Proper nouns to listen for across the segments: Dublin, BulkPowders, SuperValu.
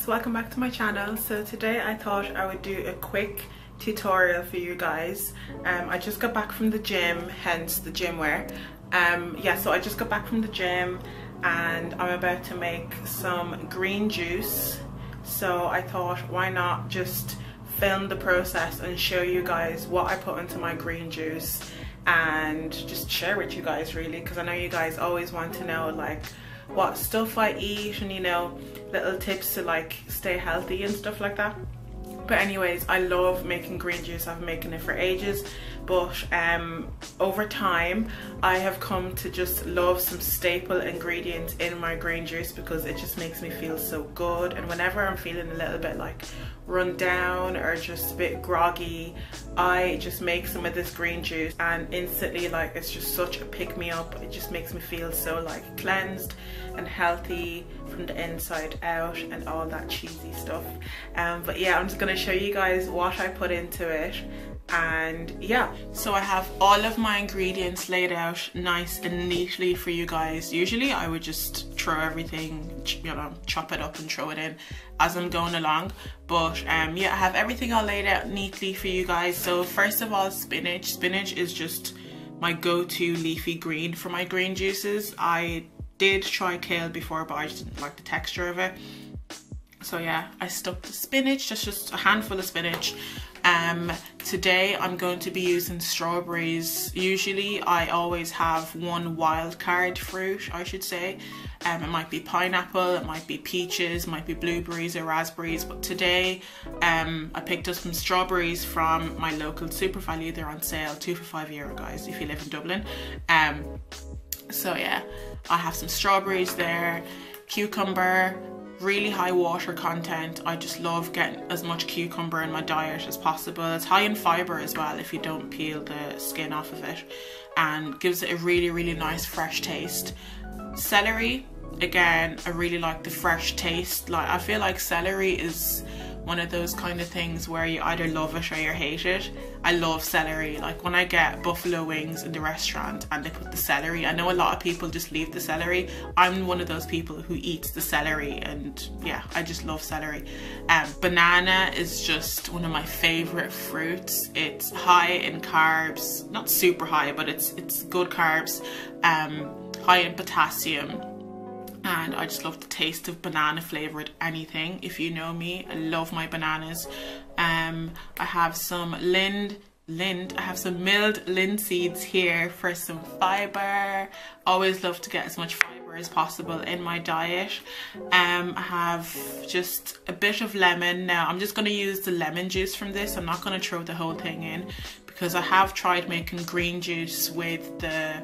guys, welcome back to my channel. So today I thought I would do a quick tutorial for you guys. I just got back from the gym, hence the gym wear. So I just got back from the gym and I'm about to make some green juice, so I thought why not just film the process and show you guys what I put into my green juice and just share with you guys really, because I know you guys always want to know like what stuff I eat and, you know, little tips to like stay healthy and stuff like that. But anyways, I love making green juice. I've been making it for ages, but over time I have come to just love some staple ingredients in my green juice because it just makes me feel so good. And whenever I'm feeling a little bit like run down or just a bit groggy, I just make some of this green juice and instantly, like, it's just such a pick-me-up. It just makes me feel so like cleansed and healthy from the inside out and all that cheesy stuff. But yeah, I'm just gonna show you guys what I put into it. And yeah, so I have all of my ingredients laid out nice and neatly for you guys. Usually I would just throw everything, you know, chop it up and throw it in as I'm going along, but yeah, I have everything all laid out neatly for you guys. So first of all, spinach is just my go-to leafy green for my green juices. I did try kale before, but I just didn't like the texture of it. So yeah, I stuck the spinach, just a handful of spinach. Today I'm going to be using strawberries. Usually I always have one wild card fruit, I should say. It might be pineapple, it might be peaches, it might be blueberries or raspberries, but today I picked up some strawberries from my local SuperValu. They're on sale, 2 for €5, guys, if you live in Dublin. So yeah, I have some strawberries there, cucumber, really high water content. I just love getting as much cucumber in my diet as possible. It's high in fiber as well if you don't peel the skin off of it, and gives it a really nice fresh taste. Celery, again, I really like the fresh taste. Like, I feel like celery is one of those kind of things where you either love it or you hate it. I love celery. Like when I get buffalo wings in the restaurant and they put the celery, I know a lot of people just leave the celery. I'm one of those people who eats the celery, and yeah, I just love celery. Banana is just one of my favorite fruits. It's high in carbs, not super high, but it's good carbs, high in potassium. And I just love the taste of banana flavoured anything. If you know me, I love my bananas. I have some milled linseeds here for some fibre. Always love to get as much fibre as possible in my diet. I have just a bit of lemon. Now I'm just going to use the lemon juice from this. I'm not going to throw the whole thing in because I have tried making green juice with the,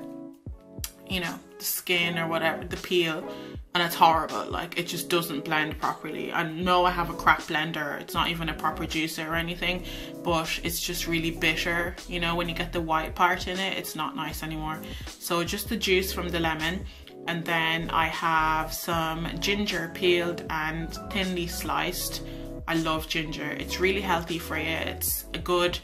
you know, the skin or whatever, the peel, and it's horrible. Like, it just doesn't blend properly. I know I have a crap blender, it's not even a proper juicer or anything, but it's just really bitter, you know, when you get the white part in it, it's not nice anymore. So just the juice from the lemon, and then I have some ginger peeled and thinly sliced. I love ginger, it's really healthy for you. It's a good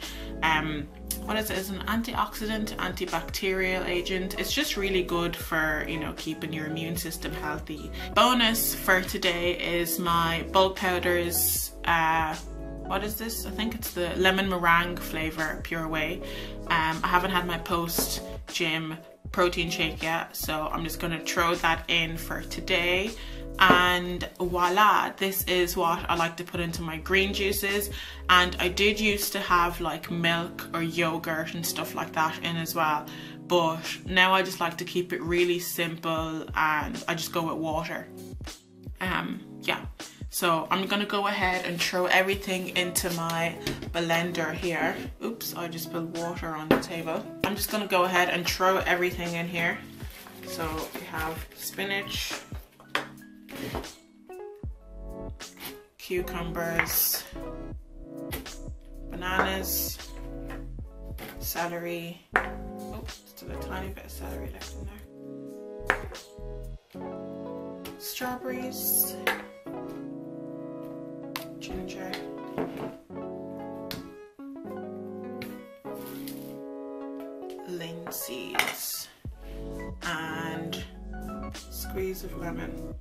what is it? It's an antioxidant, antibacterial agent. It's just really good for, you know, keeping your immune system healthy. Bonus for today is my BulkPowders, what is this? I think it's the lemon meringue flavour, Pure Whey. I haven't had my post gym protein shake yet, so I'm just going to throw that in for today. And voila, this is what I like to put into my green juices. And I did used to have like milk or yogurt and stuff like that in as well, but now I just like to keep it really simple and I just go with water. Yeah, so I'm gonna go ahead and throw everything into my blender here. Oops, I just spilled water on the table. I'm just gonna go ahead and throw everything in here. So we have spinach, cucumbers, bananas, celery. Oh, still a tiny bit of celery left in there. Strawberries, ginger, linseeds, and squeeze of lemon.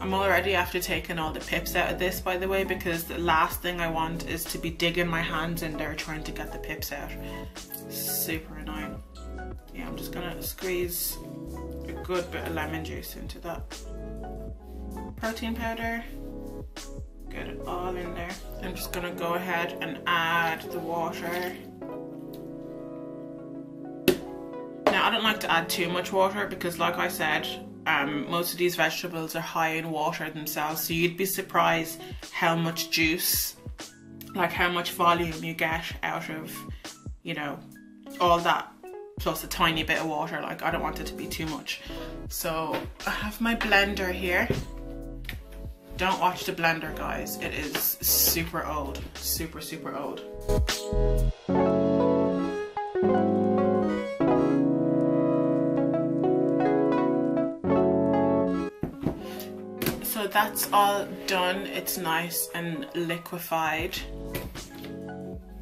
I'm already after taking all the pips out of this, by the way, because the last thing I want is to be digging my hands in there trying to get the pips out. Super annoying. Yeah, I'm just gonna squeeze a good bit of lemon juice into that protein powder. Get it all in there. I'm just gonna go ahead and add the water. Now, I don't like to add too much water because, like I said, most of these vegetables are high in water themselves, so you'd be surprised how much juice, like how much volume you get out of, you know, all that plus a tiny bit of water. Like, I don't want it to be too much. So I have my blender here. Don't watch the blender, guys. It is super old, super, super old. So that's all done. It's nice and liquefied.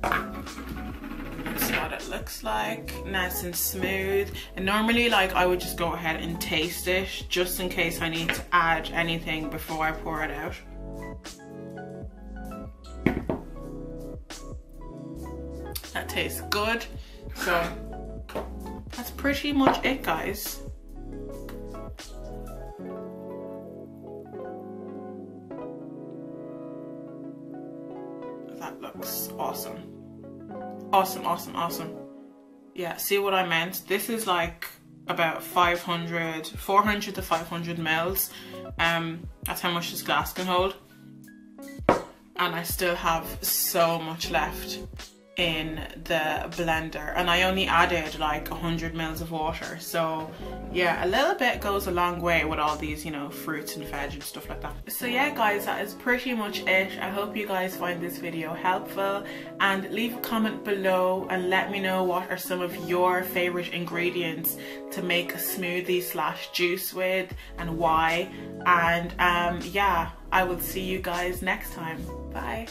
That's what it looks like, nice and smooth. And normally, like, I would just go ahead and taste it just in case I need to add anything before I pour it out. That tastes good. So that's pretty much it, guys. That looks awesome. Awesome, awesome, awesome. Yeah, see what I meant? This is like about 400 to 500 mils. That's how much this glass can hold. And I still have so much left in the blender. And I only added like 100 mils of water. So yeah, a little bit goes a long way with all these, you know, fruits and veg and stuff like that. So yeah, guys, that is pretty much it. I hope you guys find this video helpful, and leave a comment below and let me know what are some of your favorite ingredients to make a smoothie / juice with, and why. And yeah, I will see you guys next time. Bye.